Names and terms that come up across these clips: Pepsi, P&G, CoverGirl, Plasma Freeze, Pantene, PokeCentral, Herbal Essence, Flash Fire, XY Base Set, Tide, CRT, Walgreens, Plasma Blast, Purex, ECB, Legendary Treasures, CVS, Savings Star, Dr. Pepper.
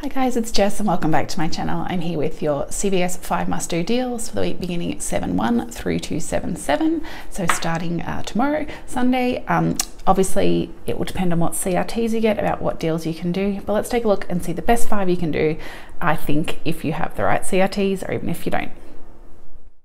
Hi guys, it's Jess and welcome back to my channel. I'm here with your CVS 5 must do deals for the week beginning at 7/1 through to 7/7. So starting tomorrow, Sunday. Obviously it will depend on what CRTs you get about what deals you can do, but let's take a look and see the best 5 you can do, I think, if you have the right CRTs or even if you don't.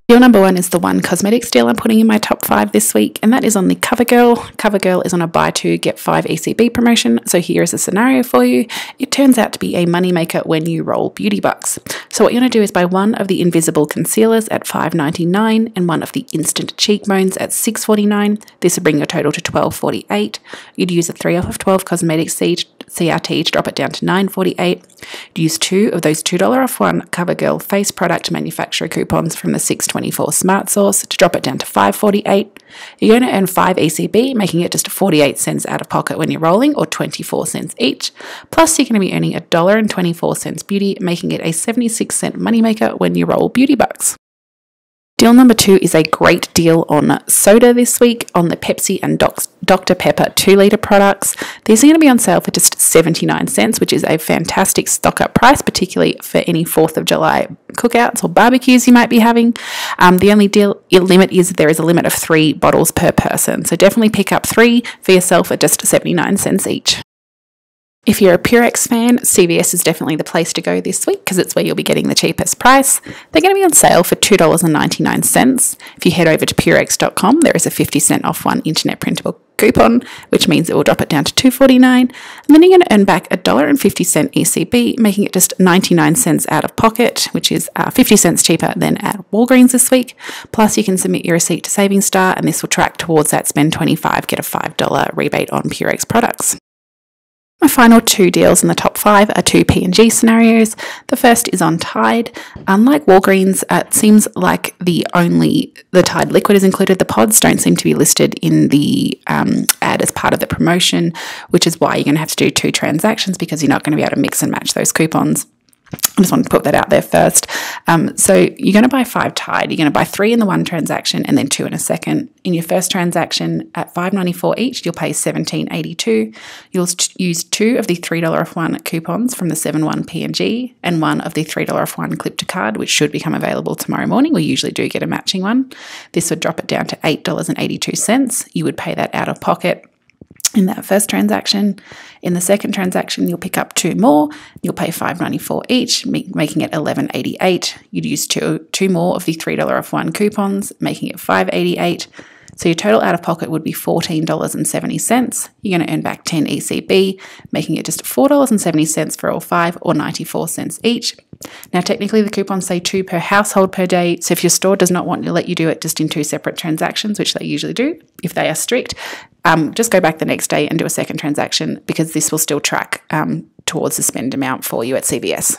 Deal number 1 is the one cosmetics deal I'm putting in my top 5 this week, and that is on the CoverGirl. CoverGirl is on a buy 2 get 5 ECB promotion, so here is a scenario for you. It turns out to be a moneymaker when you roll beauty bucks. So what you're going to do is buy one of the invisible concealers at $5.99 and one of the instant cheekbones at $6.49. This would bring your total to $12.48. You'd use a 3 off of 12 cosmetics CRT to drop it down to $9.48. Use 2 of those $2 off 1 CoverGirl face product manufacturer coupons from the $6.24 Smart Source to drop it down to $5.48. You're going to earn 5 ECB, making it just 48 cents out of pocket when you're rolling, or 24 cents each. Plus, you're going to be earning $1.24 beauty, making it a 76 cent moneymaker when you roll beauty bucks. Deal number 2 is a great deal on soda this week on the Pepsi and Dr. Pepper 2-litre products. These are going to be on sale for just 79 cents, which is a fantastic stock up price, particularly for any 4th of July cookouts or barbecues you might be having. The only limit is there is a limit of 3 bottles per person. So definitely pick up 3 for yourself at just 79 cents each. If you're a Purex fan, CVS is definitely the place to go this week because it's where you'll be getting the cheapest price. They're going to be on sale for $2.99. If you head over to purex.com, there is a 50 cent off 1 internet printable coupon, which means it will drop it down to $2.49. And then you're going to earn back $1.50 ECB, making it just 99 cents out of pocket, which is 50 cents cheaper than at Walgreens this week. Plus, you can submit your receipt to Savings Star, and this will track towards that spend $25, get a $5 rebate on Purex products. My final 2 deals in the top 5 are 2 P&G scenarios. The first is on Tide. Unlike Walgreens, it seems like the Tide liquid is included. The pods don't seem to be listed in the ad as part of the promotion, which is why you're going to have to do 2 transactions because you're not going to be able to mix and match those coupons. I just wanted to put that out there first. So you're going to buy 5 Tide. You're going to buy 3 in the 1 transaction and then 2 in a second. In your first transaction at $5.94 each, you'll pay $17.82. You'll use 2 of the $3 off 1 coupons from the 7/1 P&G and 1 of the $3 off 1 clip to card, which should become available tomorrow morning. We usually do get a matching one. This would drop it down to $8.82. You would pay that out of pocket in that first transaction. In the second transaction, you'll pick up 2 more. You'll pay $5.94 each, making it $11.88. You'd use two more of the $3 off 1 coupons, making it $5.88. So your total out of pocket would be $14.70. You're going to earn back 10 ECB, making it just $4.70 for all 5, or 94 cents each. Now, technically, the coupons say 2 per household per day. So if your store does not want to let you do it just in 2 separate transactions, which they usually do, if they are strict, just go back the next day and do a second transaction, because this will still track towards the spend amount for you at CVS.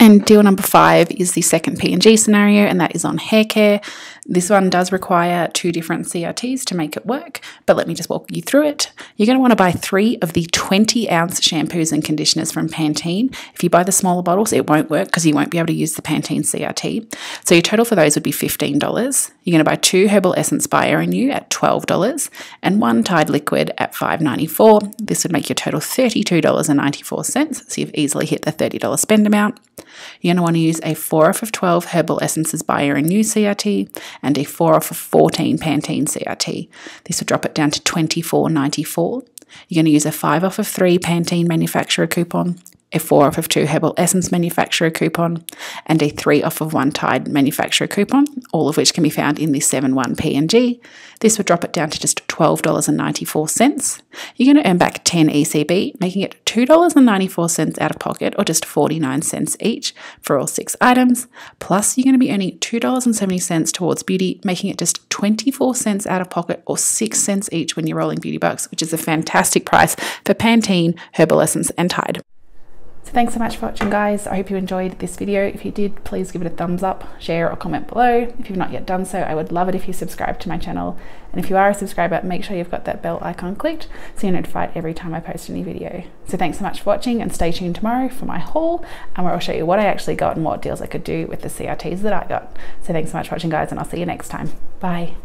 And deal number 5 is the second P&G scenario, and that is on hair care. This one does require 2 different CRTs to make it work, but let me just walk you through it. You're going to want to buy 3 of the 20-ounce shampoos and conditioners from Pantene. If you buy the smaller bottles, it won't work because you won't be able to use the Pantene CRT. So your total for those would be $15. You're going to buy 2 Herbal Essence Bio Renew at $12 and 1 Tide Liquid at $5.94. This would make your total $32.94, so you've easily hit the $30 spend amount. You're going to want to use a 4 off of 12 Herbal Essences Bio Renew CRT and a 4 off of 14 Pantene CRT. This will drop it down to $24.94. You're going to use a 5 off of 3 Pantene manufacturer coupon, a 4 off of 2 Herbal Essence manufacturer coupon, and a 3 off of 1 Tide manufacturer coupon, all of which can be found in the 7/1 P&G. This would drop it down to just $12.94. You're going to earn back 10 ECB, making it $2.94 out of pocket, or just 49 cents each for all 6 items. Plus, you're going to be earning $2.70 towards beauty, making it just 24 cents out of pocket, or 6 cents each when you're rolling beauty bucks, which is a fantastic price for Pantene, Herbal Essence, and Tide. So thanks so much for watching, guys. I hope you enjoyed this video. If you did, please give it a thumbs up, share, or comment below. If you've not yet done so, I would love it if you subscribe to my channel. And if you are a subscriber, make sure you've got that bell icon clicked so you're notified every time I post a new video. So thanks so much for watching, and stay tuned tomorrow for my haul, and where I'll show you what I actually got and what deals I could do with the CRTs that I got. So thanks so much for watching, guys, and I'll see you next time. Bye.